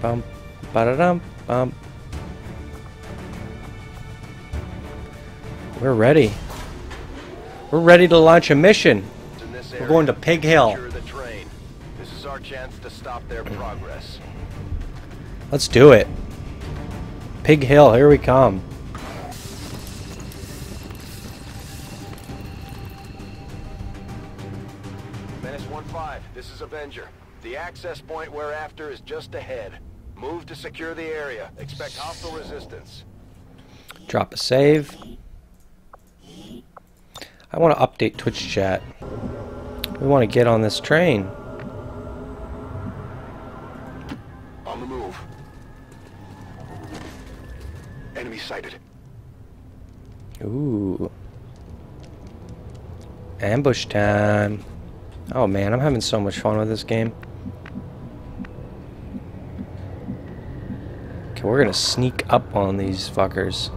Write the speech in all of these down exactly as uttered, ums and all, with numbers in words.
bum, ba-da-dum, bum. We're ready. We're ready to launch a mission. We're going to Pig Hill. This is our chance to stop their progress. Let's do it. Pig Hill, here we come. Menace One Five, this is Avenger. The access point we're after is just ahead. Move to secure the area. Expect hostile resistance. Drop a save. I want to update Twitch chat. We want to get on this train. On the move. Enemy sighted. Ooh. Ambush time. Oh man, I'm having so much fun with this game. Okay, we're gonna sneak up on these fuckers.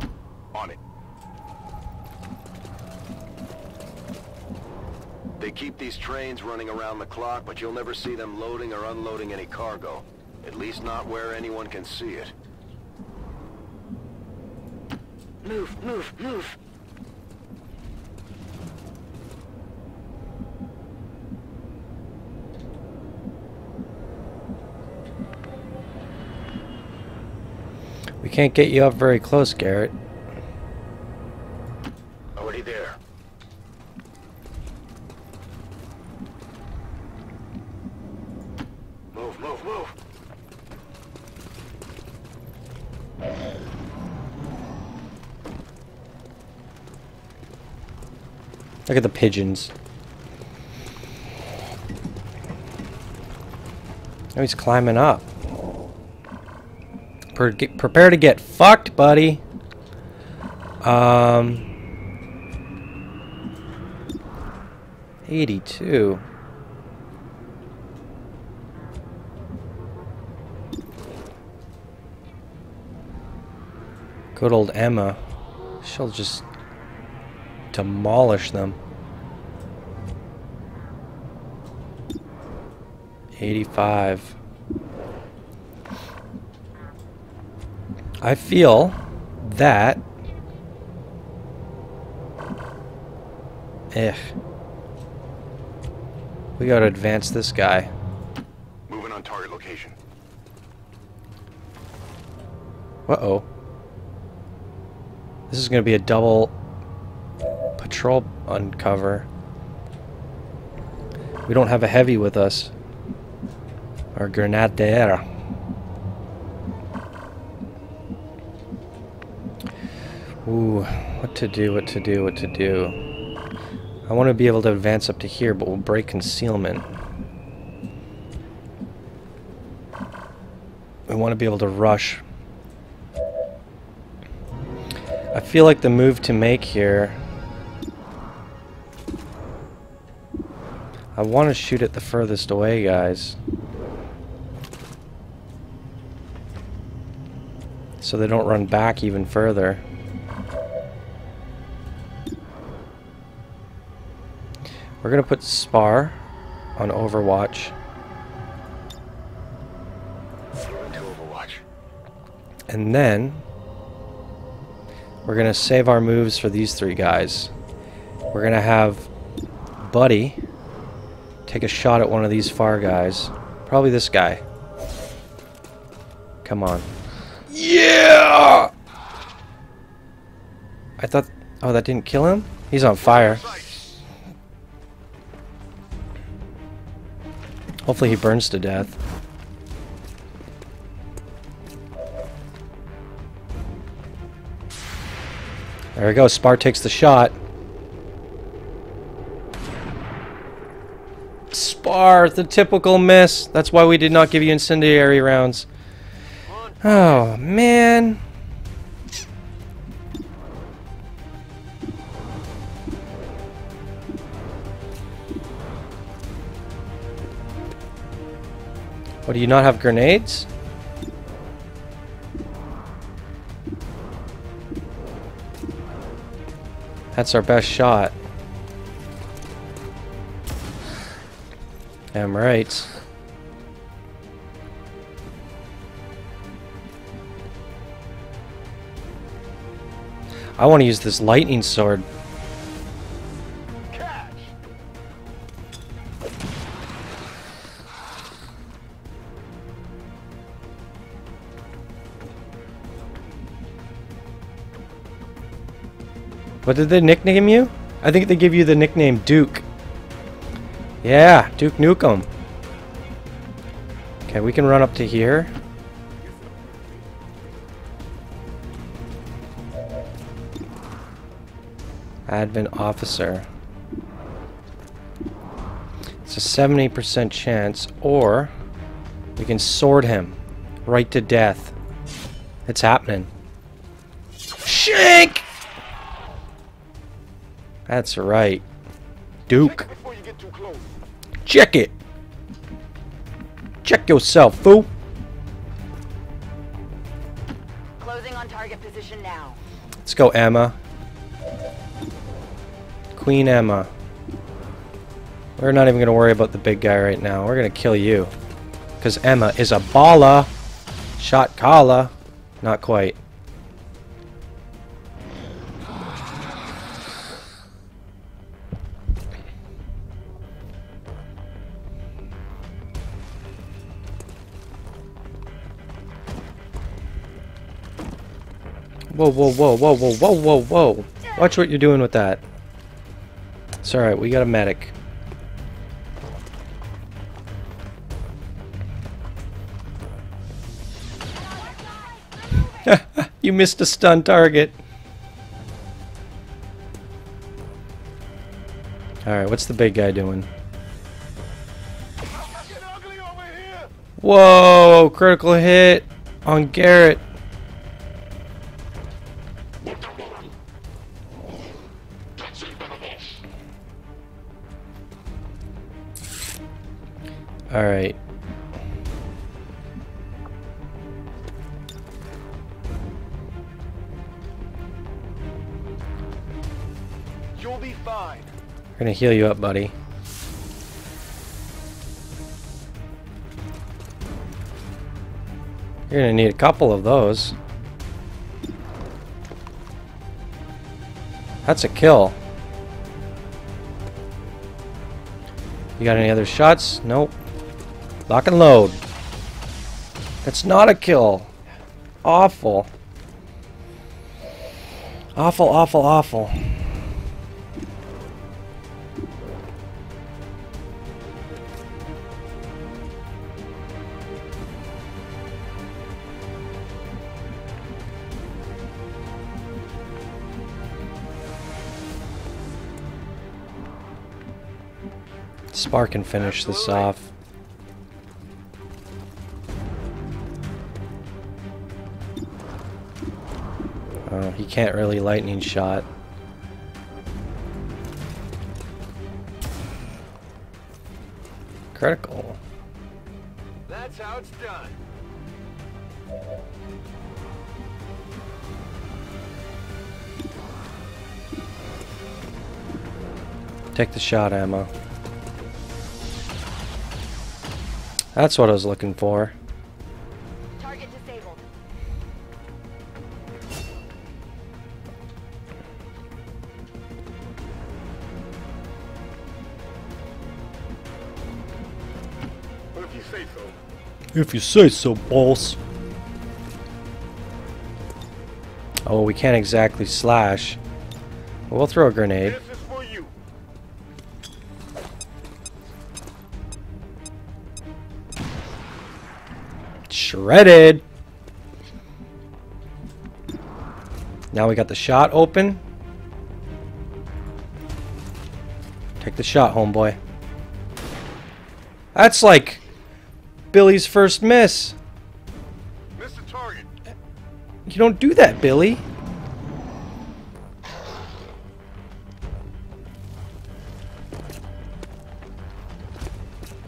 Keep these trains running around the clock, but you'll never see them loading or unloading any cargo. At least not where anyone can see it. Move, move, move. We can't get you up very close, Garrett. Already there. Look at the pigeons. Oh, he's climbing up. Pre- get, prepare to get fucked, buddy. Um, eighty-two. Good old Emma. She'll just demolish them. eighty-five. I feel that eh we gotta advance this guy. Moving on target location. Uh-oh. This is gonna be a double patrol uncover. We don't have a heavy with us. Our grenadier. Ooh, what to do, what to do, what to do. I want to be able to advance up to here, but we'll break concealment. We want to be able to rush. I feel like the move to make here, I want to shoot it the furthest away, guys. So they don't run back even further. We're going to put Spar on Overwatch. And then we're going to save our moves for these three guys. We're going to have Buddy take a shot at one of these far guys. Probably this guy. Come on. Yeah! I thought... Oh, that didn't kill him? He's on fire. Hopefully he burns to death. There we go. Spar takes the shot. Spar, the typical miss. That's why we did not give you incendiary rounds. Oh, man. What, do you not have grenades? That's our best shot. Damn right. I want to use this lightning sword. Catch. What did they nickname you? I think they give you the nickname Duke. Yeah, Duke Nukem. Okay, we can run up to here. Advent Officer. It's a seventy percent chance, or we can sword him right to death. It's happening. Shank! That's right. Duke. Check it! Check yourself, fool! Closing on target position now. Let's go, Emma. Queen Emma. We're not even going to worry about the big guy right now. We're going to kill you. Because Emma is a baller. Shot caller. Not quite. Whoa, whoa, whoa, whoa, whoa, whoa, whoa, whoa. Watch what you're doing with that. It's alright, we got a medic. You missed a stun target. Alright, what's the big guy doing? Whoa, critical hit on Garrett. All right. You'll be fine. We're gonna heal you up, buddy. You're gonna need a couple of those. That's a kill. You got any other shots? Nope. Lock and load. That's not a kill. Awful. Awful, awful, awful. Spar can finish this off. He can't really lightning shot. Critical. That's how it's done. Take the shot, Emma. That's what I was looking for. If you say so, boss. Oh, we can't exactly slash. We'll throw a grenade. This is for you. Shredded. Now we got the shot open. Take the shot, homeboy. That's like Billy's first miss. Miss the target. You don't do that, Billy.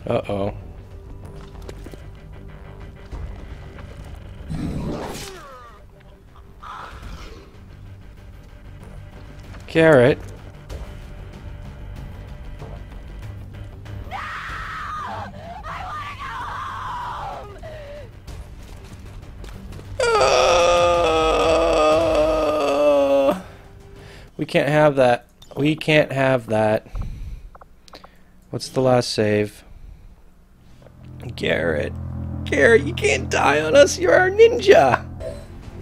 Uh-oh. Carrot. We can't have that. We can't have that. What's the last save? Garrett. Garrett, you can't die on us. You're our ninja.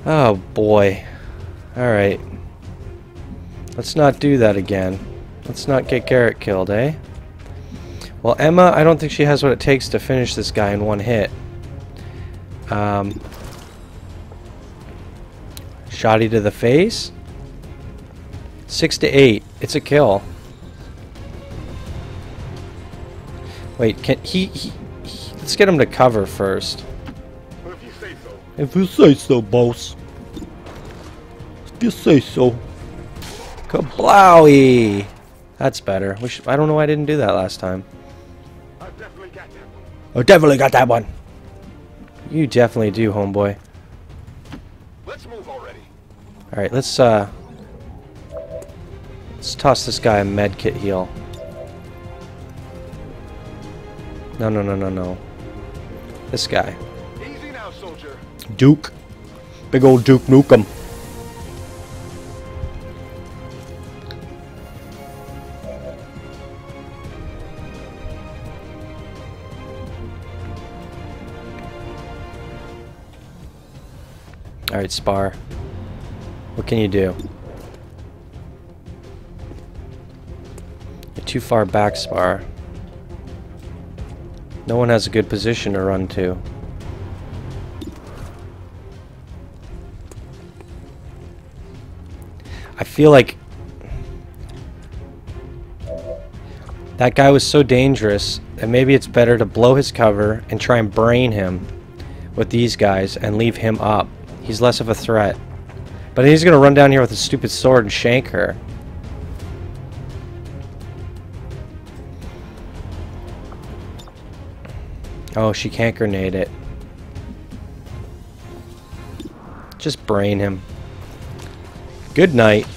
Oh, boy. Alright. Let's not do that again. Let's not get Garrett killed, eh? Well, Emma, I don't think she has what it takes to finish this guy in one hit. Um, shotty to the face. Six to eight. It's a kill. Wait, can he... he, he let's get him to cover first. If you say so. If you say so, boss. If you say so. Kablowie! That's better. We should, I don't know why I didn't do that last time. I definitely got that one. I definitely got that one. You definitely do, homeboy. Let's move already. Alright, let's, uh... let's toss this guy a medkit heal. No, no, no, no, no. This guy. Easy now, soldier. Duke. Big old Duke Nukem. Alright, Spar. What can you do? You're too far back, Spar. No one has a good position to run to. I feel like that guy was so dangerous that maybe it's better to blow his cover and try and brain him with these guys and leave him up. He's less of a threat. But he's gonna run down here with a stupid sword and shank her. Oh, she can't grenade it. Just brain him. Good night.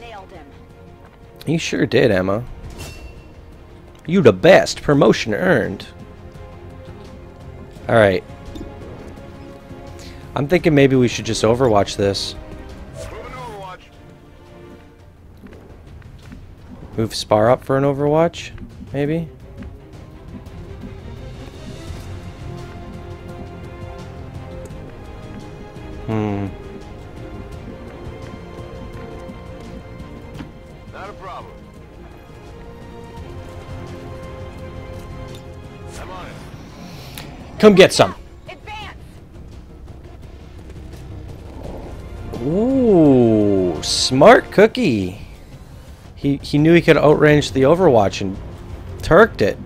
Nailed him. You sure did, Emma. You the best. Promotion earned. Alright. I'm thinking maybe we should just overwatch this. Overwatch. Move Spar up for an overwatch, maybe? Hmm. Not a problem. I'm on it. Come get some. Ooh, smart cookie. He he knew he could outrange the Overwatch and turked it.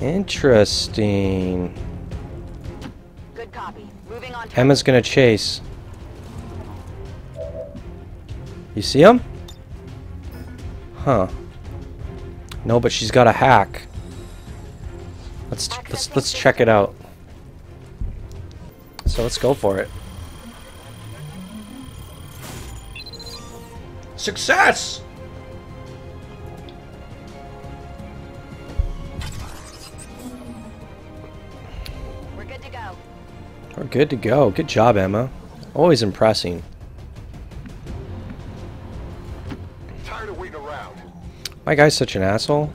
Interesting. Good copy. Moving on. Emma's gonna chase. You see him? Huh. No, but she's got a hack. Let's let's let's check it out. So let's go for it. Success! We're good to go. We're good to go. Good job, Emma. Always impressing. My guy's such an asshole.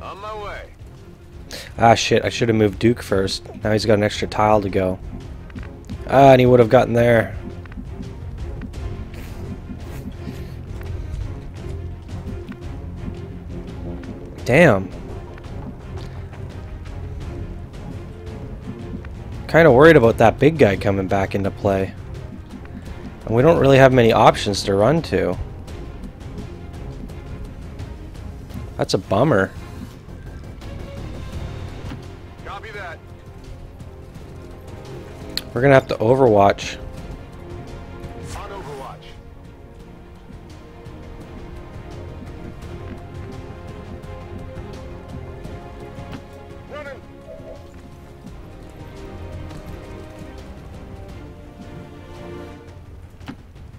On my way. Ah shit, I should have moved Duke first. Now he's got an extra tile to go. Ah, and he would have gotten there. Damn. Kind of worried about that big guy coming back into play. And we don't really have many options to run to. That's a bummer. Copy that. We're gonna have to overwatch. On overwatch. Running.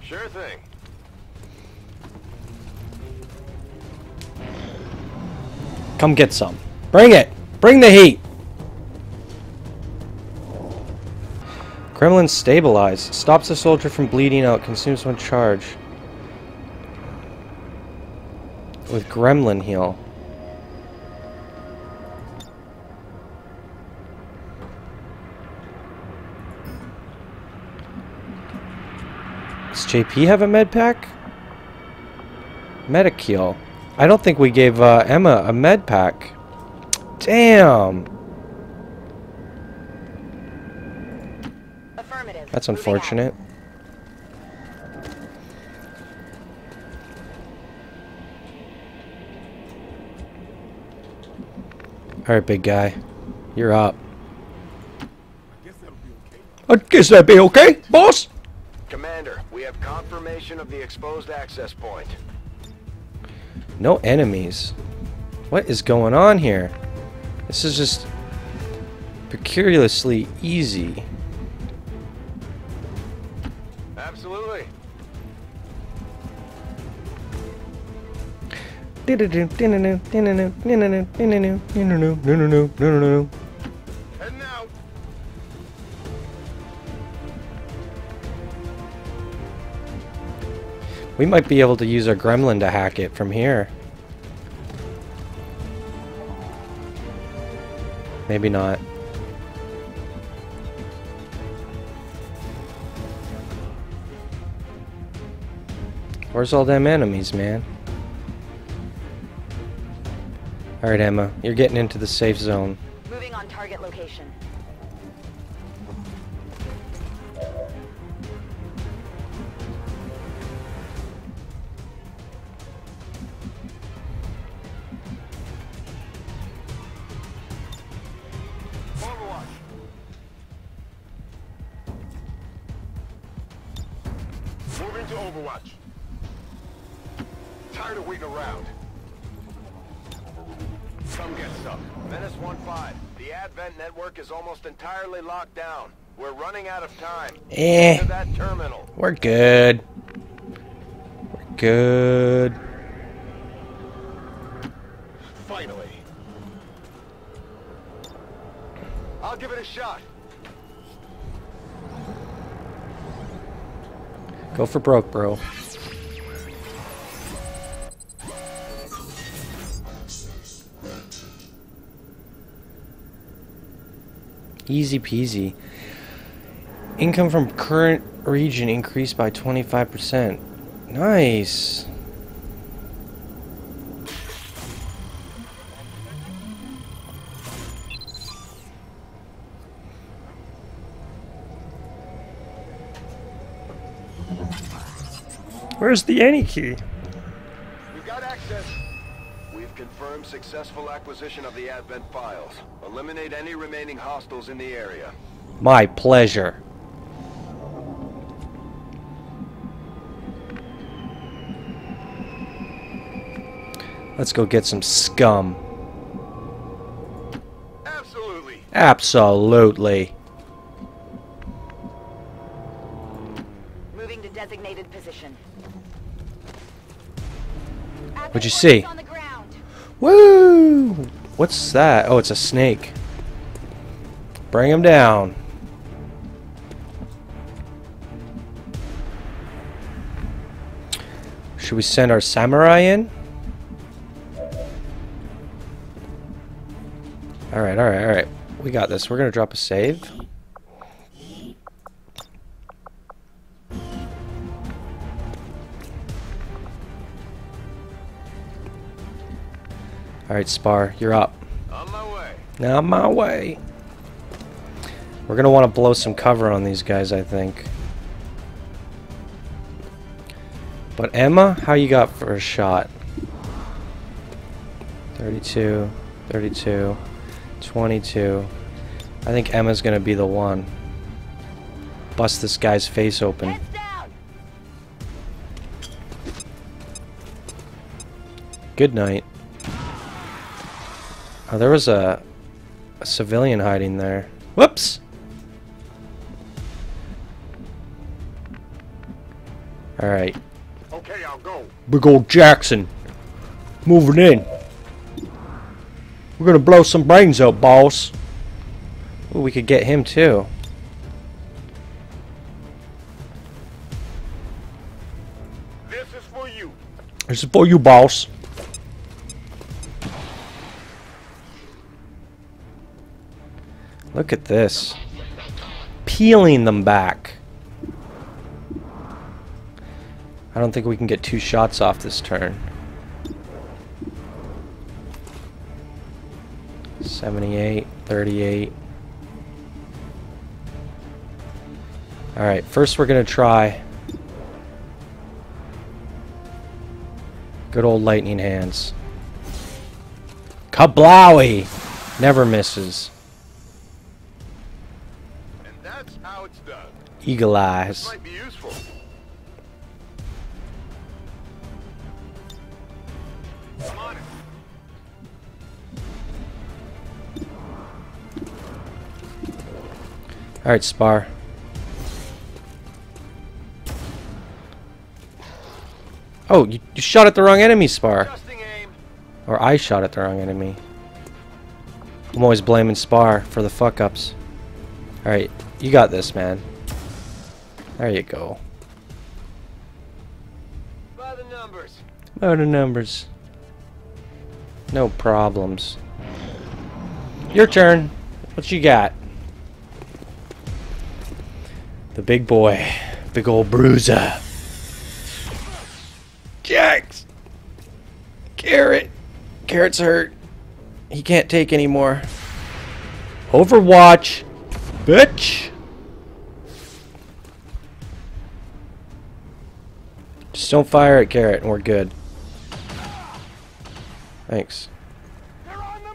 Sure thing. Come get some. Bring it! Bring the heat! Gremlin stabilize. Stops a soldier from bleeding out. Consumes one charge. With Gremlin heal. Does J P have a med pack? Medic heal. I don't think we gave uh, Emma a med pack. Damn! Affirmative. That's unfortunate. Alright, big guy. You're up. I guess that'll be okay. I guess that'd be okay, boss! Commander, we have confirmation of the exposed access point. No enemies. What is going on here? This is just peculiarly easy. Absolutely. And now. We might be able to use our Gremlin to hack it from here. Maybe not. Where's all them enemies, man? Alright, Emma. You're getting into the safe zone. Moving on target location. Menace One Five. The Advent Network is almost entirely locked down. We're running out of time. Eh. To that terminal. We're good. We're good. Finally. I'll give it a shot. Go for broke, bro. Easy peasy. Income from current region increased by twenty-five percent. Nice. Where's the any key? We've got access. We've confirmed successful acquisition of the Advent Files. Eliminate any remaining hostiles in the area. My pleasure. Let's go get some scum. Absolutely. Absolutely. Moving to designated position. What'd you see? Woo! What's that? Oh, it's a snake. Bring him down. Should we send our samurai in? Alright, alright, alright. We got this. We're gonna drop a save. Alright, Spar, you're up. On my way. Now my way. We're gonna want to blow some cover on these guys, I think. But Emma, how you got for a shot? thirty-two, thirty-two, twenty-two. I think Emma's gonna be the one. Bust this guy's face open. Good night. Oh, there was a, a civilian hiding there. Whoops! Alright. Okay, I'll go. Big old Jackson. Moving in. We're gonna blow some brains out, boss. Ooh, we could get him too. This is for you. This is for you, boss. Look at this. Peeling them back. I don't think we can get two shots off this turn. seventy-eight, thirty-eight. Alright, first we're gonna try good old lightning hands. Kablowie! Never misses. And that's how it's done. Eagle eyes. Might be useful. Alright, Spar. Oh, you, you shot at the wrong enemy, Spar. Or I shot at the wrong enemy. I'm always blaming Spar for the fuck-ups. Alright, you got this, man. There you go. By the numbers. By the numbers. No problems. Your turn. What you got? The big boy. Big old bruiser. Jax! Carrot! Carrot's hurt. He can't take anymore. Overwatch! Bitch! Just don't fire at Carrot and we're good. Thanks. They're on the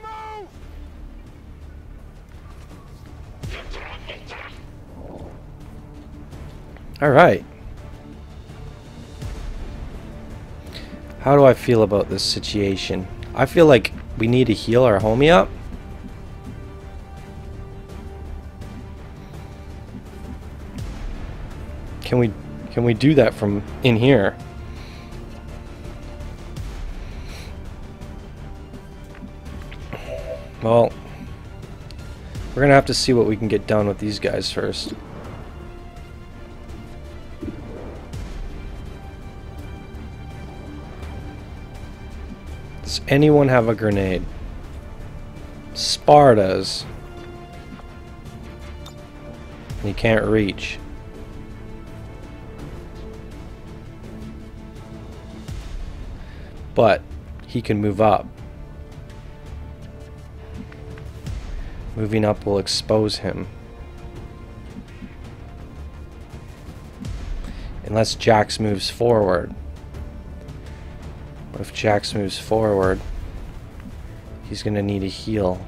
move! Alright. How do I feel about this situation? I feel like we need to heal our homie up. Can we can we do that from in here? Well, we're gonna have to see what we can get done with these guys first. Does anyone have a grenade? Spar does. And he can't reach. But he can move up. Moving up will expose him. Unless Jax moves forward. If Jax moves forward, he's gonna need a heal.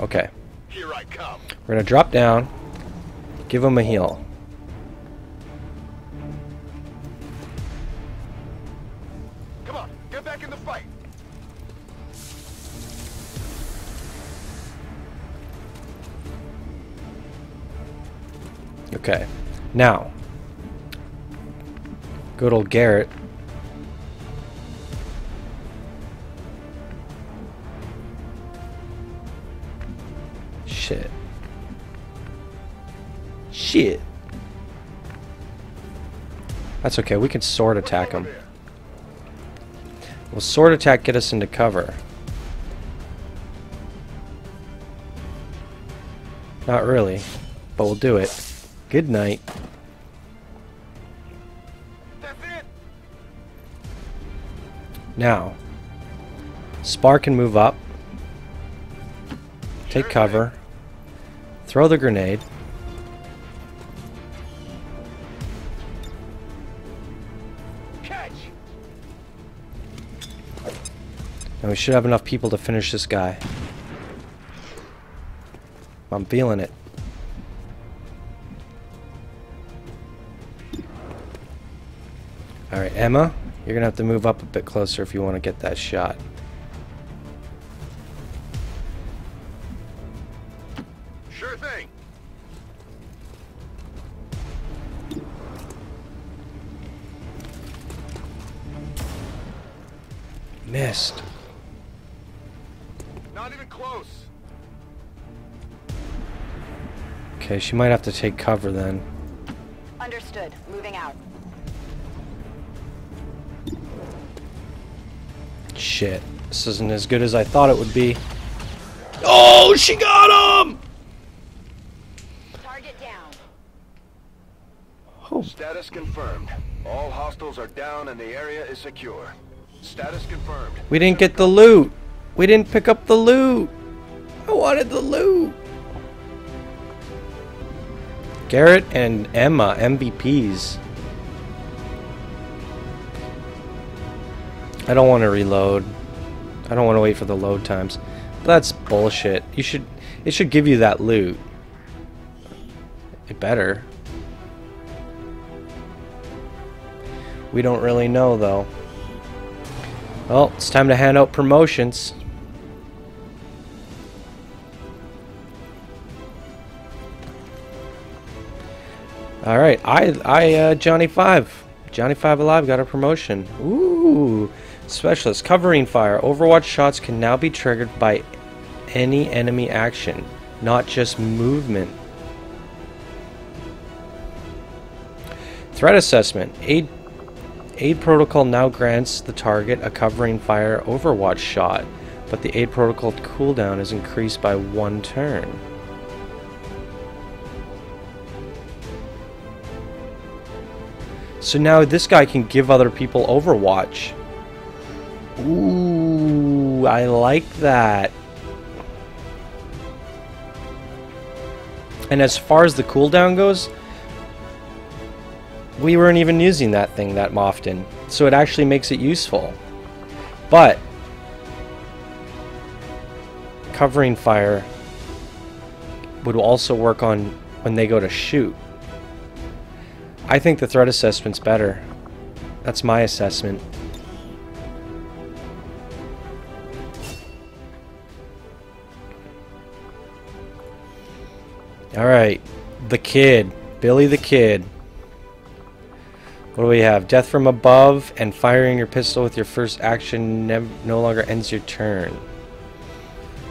Okay. Here I come. We're gonna drop down, give him a heal. Come on, get back in the fight. Okay. Now, good old Garrett. Shit. Shit. That's okay, we can sword attack him. Will sword attack get us into cover? Not really, but we'll do it. Good night. That's it. Now, Spar can move up, take cover. Throw the grenade. Catch. Now we should have enough people to finish this guy. I'm feeling it. Alright, Emma, you're gonna have to move up a bit closer if you want to get that shot. close. Okay, she might have to take cover then. Understood. Moving out. Shit. This isn't as good as I thought it would be. Oh, she got him! Target down. Oh. Status confirmed. All hostiles are down and the area is secure. Status confirmed. We didn't get the loot. We didn't pick up the loot. I wanted the loot. Garrett and Emma, M V Ps. I don't want to reload. I don't want to wait for the load times. But that's bullshit. You should, it should give you that loot. It better. We don't really know though. Well, it's time to hand out promotions. All right, I, I, uh, Johnny Five, Johnny Five Alive got a promotion. Ooh, specialist covering fire. Overwatch shots can now be triggered by any enemy action, not just movement. Threat assessment. Aid, Aid protocol now grants the target a covering fire overwatch shot, but the Aid protocol cooldown is increased by one turn. So now this guy can give other people overwatch. Ooh, I like that. And as far as the cooldown goes, we weren't even using that thing that often, so it actually makes it useful. But covering fire would also work on when they go to shoot. I think the threat assessment's better. That's my assessment. Alright, the kid. Billy the Kid. What do we have? Death from above and firing your pistol with your first action no longer ends your turn.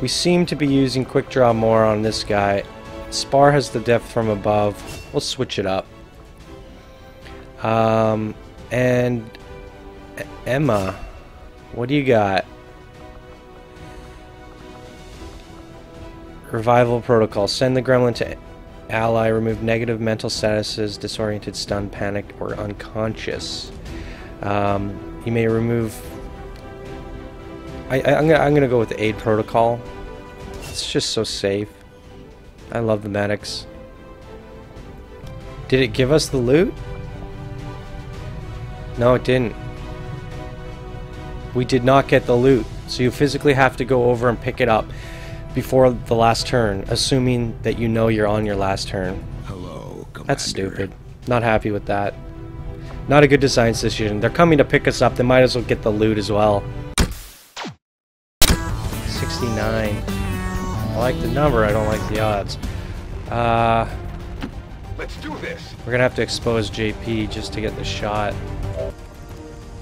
We seem to be using quick draw more on this guy. Spar has the death from above. We'll switch it up. Um, and Emma, what do you got? Revival protocol. Send the gremlin to ally, remove negative mental statuses, disoriented, stunned, panicked, or unconscious. Um, you may remove... I, I, I'm gonna, I'm gonna go with the Aid protocol. It's just so safe. I love the medics. Did it give us the loot? No, it didn't. We did not get the loot, so you physically have to go over and pick it up before the last turn, assuming that you know you're on your last turn. Hello, Commander. That's stupid. Not happy with that. Not a good design decision. They're coming to pick us up. They might as well get the loot as well. sixty-nine. I like the number. I don't like the odds. Uh... Let's do this. We're gonna have to expose J P just to get the shot.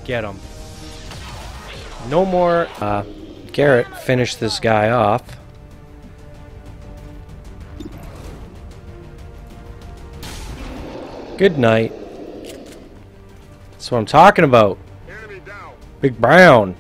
Get him. No more. Uh, Garrett, finish this guy off. Good night. That's what I'm talking about. Big Brown.